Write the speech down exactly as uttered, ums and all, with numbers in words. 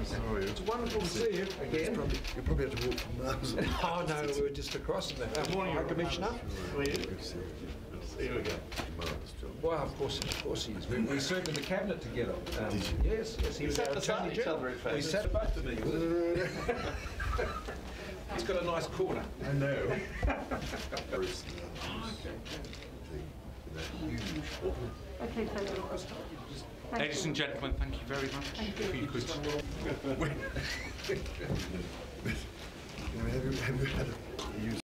It's wonderful to see you again. Probably, you probably have to walk from miles. Oh no, we were just across from there. Morning, High Commissioner. See you again. Well, of course, of course he is. We, we served in the cabinet together. Um, Did you? Yes, yes. He was sat beside each other. We sat both of them. He's got a nice corner. I know. Okay, thank you. Thank Ladies you. and gentlemen, thank you very much. Thank if you, you could. Have you, have you had a